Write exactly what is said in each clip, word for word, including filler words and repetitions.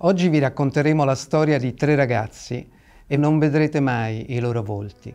Oggi vi racconteremo la storia di tre ragazzi e non vedrete mai i loro volti.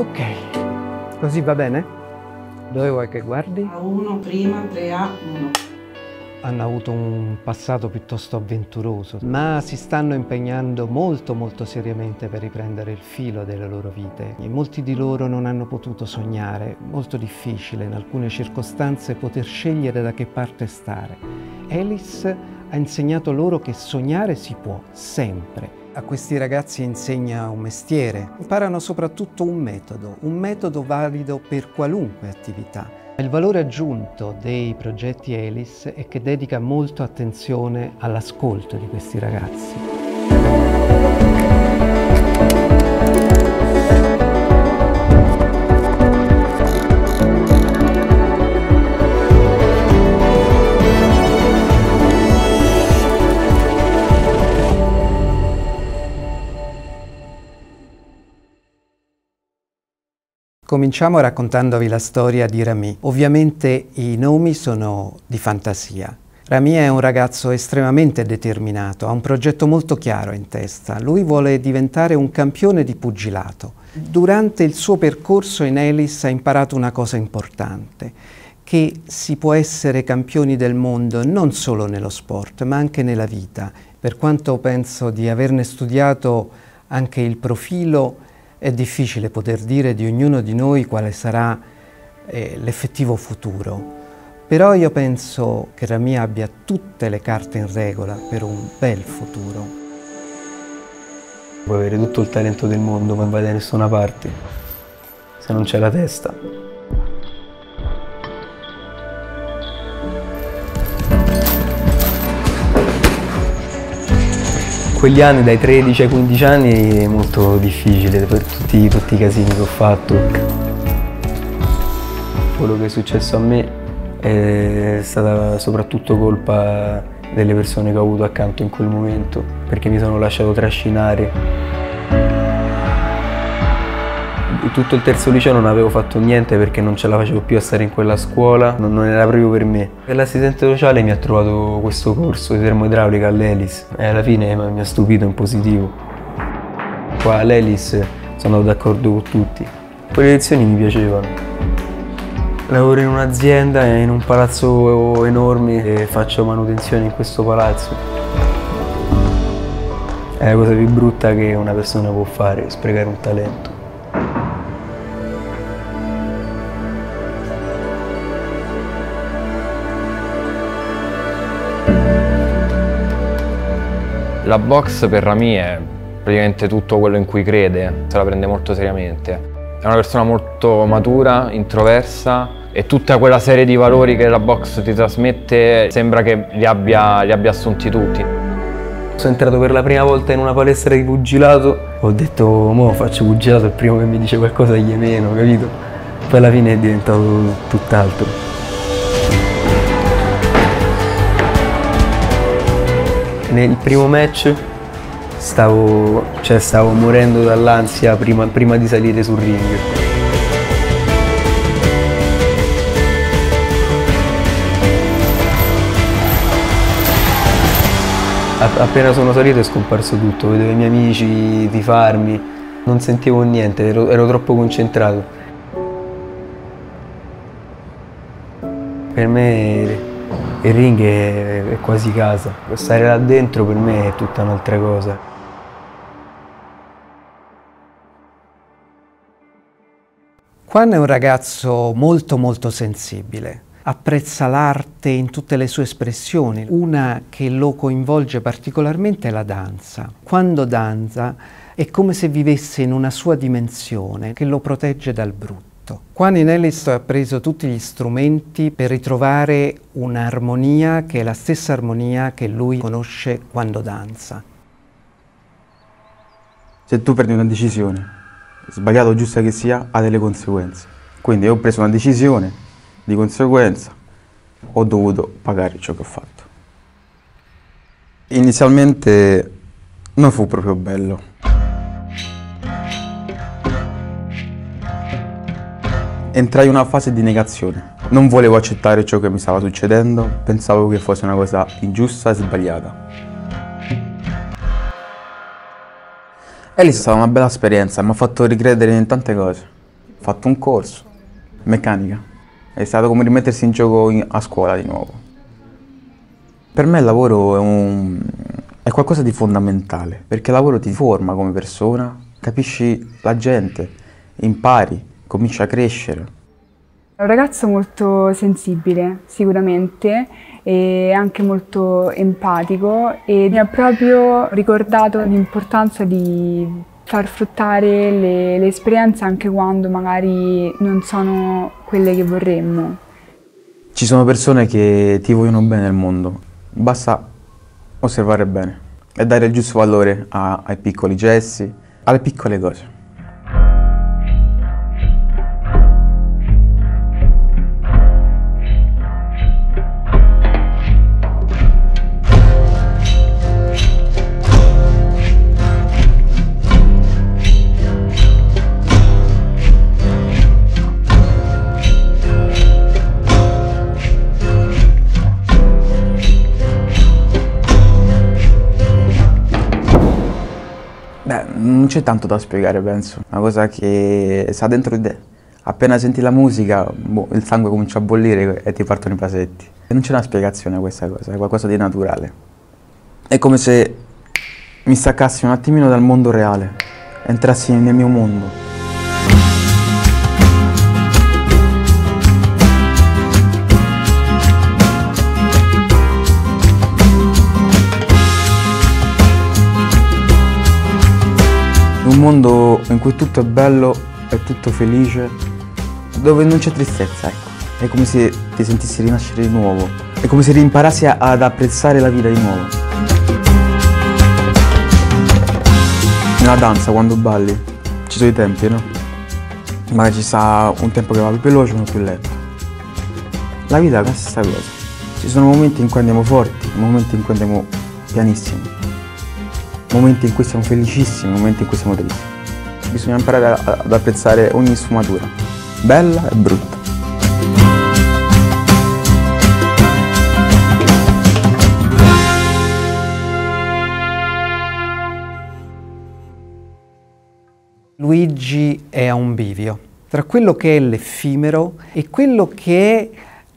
Ok, così va bene? Dove vuoi che guardi? A uno prima, tre A uno. Hanno avuto un passato piuttosto avventuroso, ma si stanno impegnando molto molto seriamente per riprendere il filo delle loro vite. E molti di loro non hanno potuto sognare, molto difficile in alcune circostanze poter scegliere da che parte stare. Elis ha insegnato loro che sognare si può, sempre. A questi ragazzi insegna un mestiere, imparano soprattutto un metodo, un metodo valido per qualunque attività. Il valore aggiunto dei progetti ELIS è che dedica molto attenzione all'ascolto di questi ragazzi. Cominciamo raccontandovi la storia di Rami. Ovviamente i nomi sono di fantasia. Rami è un ragazzo estremamente determinato, ha un progetto molto chiaro in testa. Lui vuole diventare un campione di pugilato. Durante il suo percorso in ELIS ha imparato una cosa importante, che si può essere campioni del mondo non solo nello sport, ma anche nella vita. Per quanto penso di averne studiato anche il profilo, è difficile poter dire di ognuno di noi quale sarà eh, l'effettivo futuro. Però io penso che Rami abbia tutte le carte in regola per un bel futuro. Puoi avere tutto il talento del mondo, ma non vai da nessuna parte, se non c'è la testa. Quegli anni, dai tredici ai quindici anni, è molto difficile per tutti, tutti i casini che ho fatto. Quello che è successo a me è stata soprattutto colpa delle persone che ho avuto accanto in quel momento, perché mi sono lasciato trascinare. Tutto il terzo liceo non avevo fatto niente perché non ce la facevo più a stare in quella scuola, non, non era proprio per me. L'assistente sociale mi ha trovato questo corso di termoidraulica all'ELIS e alla fine mi ha stupito in positivo. Qua all'ELIS sono d'accordo con tutti. Quelle lezioni mi piacevano. Lavoro in un'azienda, in un palazzo enorme e faccio manutenzione in questo palazzo. È la cosa più brutta che una persona può fare, sprecare un talento. La box per Rami è praticamente tutto quello in cui crede, se la prende molto seriamente. È una persona molto matura, introversa e tutta quella serie di valori che la box ti trasmette sembra che li abbia, li abbia assunti tutti. Sono entrato per la prima volta in una palestra di pugilato, ho detto mo faccio pugilato, il primo che mi dice qualcosa gli è meno, capito? Poi alla fine è diventato tutt'altro. Nel primo match stavo, cioè stavo morendo dall'ansia prima, prima di salire sul ring. Appena sono salito è scomparso tutto, vedevo i miei amici tifarmi, non sentivo niente, ero, ero troppo concentrato. Per me il ring è, è quasi casa. Stare là dentro per me è tutta un'altra cosa. Juan è un ragazzo molto molto sensibile. Apprezza l'arte in tutte le sue espressioni. Una che lo coinvolge particolarmente è la danza. Quando danza è come se vivesse in una sua dimensione che lo protegge dal brutto. Juan in ELIS ha preso tutti gli strumenti per ritrovare un'armonia che è la stessa armonia che lui conosce quando danza. se tu prendi una decisione, sbagliata o giusta che sia, ha delle conseguenze. Quindi ho preso una decisione, di conseguenza ho dovuto pagare ciò che ho fatto. Inizialmente non fu proprio bello. Entrai in una fase di negazione. Non volevo accettare ciò che mi stava succedendo, pensavo che fosse una cosa ingiusta e sbagliata. E' stata una bella esperienza, mi ha fatto ricredere in tante cose. Ho fatto un corso, meccanica. È stato come rimettersi in gioco a scuola di nuovo. Per me il lavoro è un... è qualcosa di fondamentale, perché il lavoro ti forma come persona, capisci la gente, impari, cominci a crescere. È un ragazzo molto sensibile, sicuramente, e anche molto empatico, e mi ha proprio ricordato l'importanza di far fruttare le, le esperienze anche quando magari non sono quelle che vorremmo. Ci sono persone che ti vogliono bene nel mondo, basta osservare bene e dare il giusto valore a, ai piccoli gesti, alle piccole cose. Beh, non c'è tanto da spiegare, penso. Una cosa che sta dentro di te. Appena senti la musica, boh, il sangue comincia a bollire e ti partono i pasetti. E non c'è una spiegazione a questa cosa, è qualcosa di naturale. È come se mi staccassi un attimino dal mondo reale, entrassi nel mio mondo. Un mondo in cui tutto è bello, è tutto felice, dove non c'è tristezza, ecco. È come se ti sentissi rinascere di nuovo, è come se rimparassi ad apprezzare la vita di nuovo. Nella danza, quando balli, ci sono i tempi, no? Magari ci sta un tempo che va più veloce, uno più lento. La vita è la stessa cosa. Ci sono momenti in cui andiamo forti, momenti in cui andiamo pianissimi. Momenti in cui siamo felicissimi, momenti in cui siamo tristi. Bisogna imparare ad apprezzare ogni sfumatura, bella e brutta. Luigi è a un bivio tra quello che è l'effimero e quello che è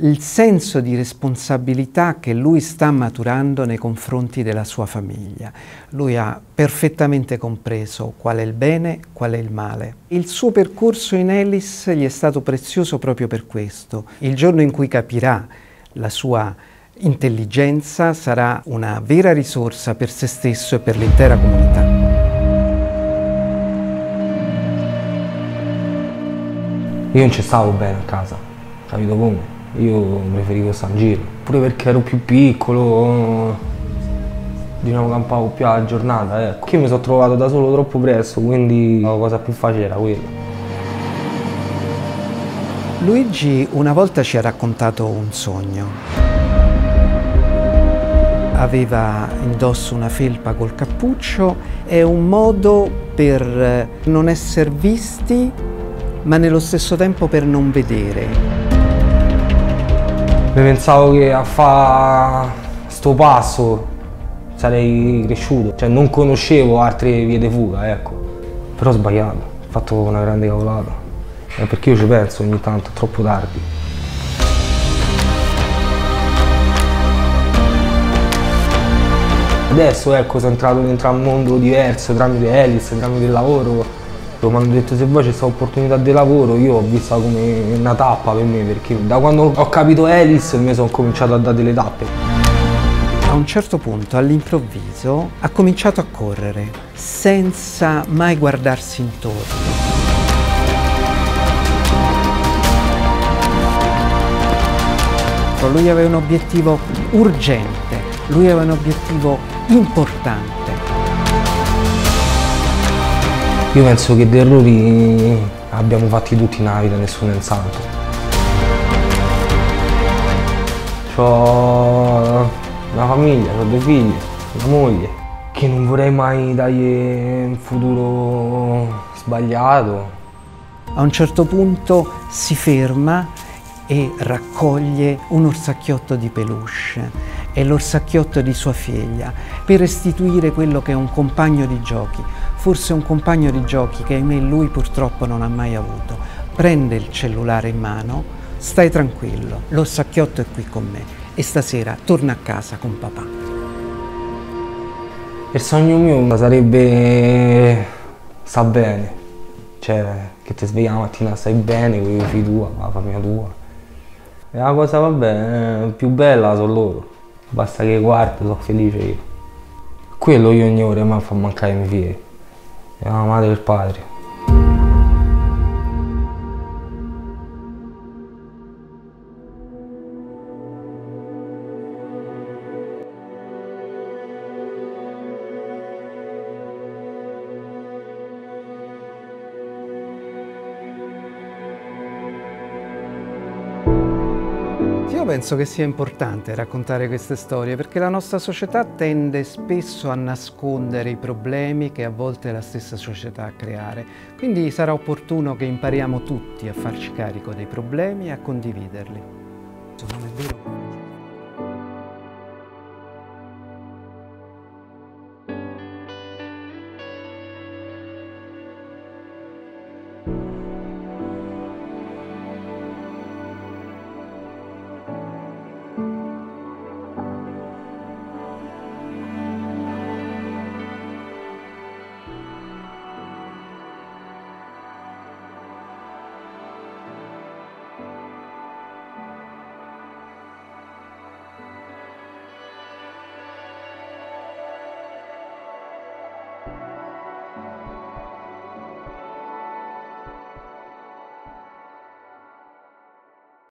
il senso di responsabilità che lui sta maturando nei confronti della sua famiglia. Lui ha perfettamente compreso qual è il bene, qual è il male. Il suo percorso in ELIS gli è stato prezioso proprio per questo. Il giorno in cui capirà la sua intelligenza sarà una vera risorsa per se stesso e per l'intera comunità. Io non ci stavo bene a casa, capito come? Io preferivo stare in giro, pure perché ero più piccolo, diciamo campavo più alla giornata, ecco. Io mi sono trovato da solo troppo presto, quindi la cosa più facile era quella. Luigi una volta ci ha raccontato un sogno. Aveva indosso una felpa col cappuccio, è un modo per non essere visti, ma nello stesso tempo per non vedere. Pensavo che a fare sto passo sarei cresciuto, cioè non conoscevo altre vie di fuga, ecco. Però ho sbagliato, ho fatto una grande cavolata, eh, perché io ci penso ogni tanto, troppo tardi. Adesso ecco, sono entrato dentro un mondo diverso, tramite ELIS, tramite il lavoro. Mi hanno detto se voi c'è questa opportunità di lavoro, io ho vista come una tappa per me, perché da quando ho capito ELIS mi sono cominciato a dare delle tappe. A un certo punto, all'improvviso, ha cominciato a correre, senza mai guardarsi intorno. Lui aveva un obiettivo urgente, lui aveva un obiettivo importante. Io penso che di errori abbiamo fatti tutti nella vita, nessuno è un santo. C'ho una famiglia, ho due figli, una moglie, che non vorrei mai dargli un futuro sbagliato. A un certo punto si ferma e raccoglie un orsacchiotto di peluche, è l'orsacchiotto di sua figlia, per restituire quello che è un compagno di giochi, forse un compagno di giochi che ahimè lui purtroppo non ha mai avuto. Prende il cellulare in mano, stai tranquillo, l'orsacchiotto è qui con me e stasera torna a casa con papà. Il sogno mio sarebbe sta bene, cioè che ti svegli la mattina, stai bene con i figli tuoi, la famiglia tua. E la cosa, vabbè, più bella sono loro. Basta che guardi, sono felice io. Quello io ogni ora mi fa mancare i miei figli. È la madre e il padre. Io penso che sia importante raccontare queste storie perché la nostra società tende spesso a nascondere i problemi che a volte la stessa società a creare. Quindi sarà opportuno che impariamo tutti a farci carico dei problemi e a condividerli.